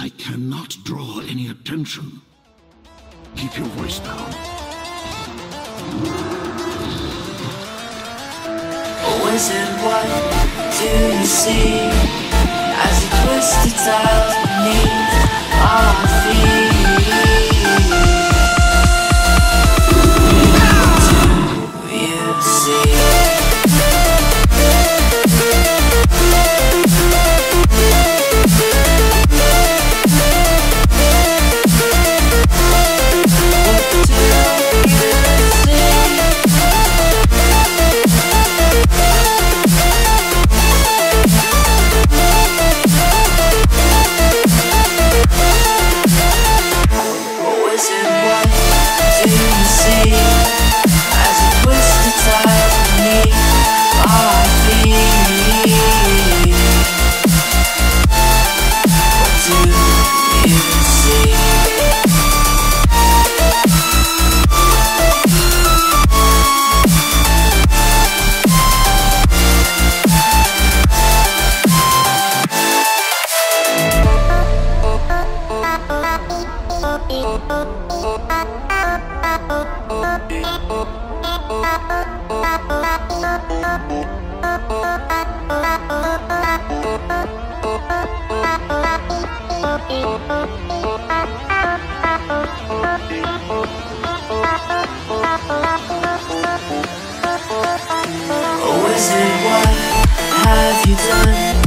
I cannot draw any attention. Keep your voice down. Wizard, what do you see as you twist the tiles beneath our feet? What do you see? What have you done?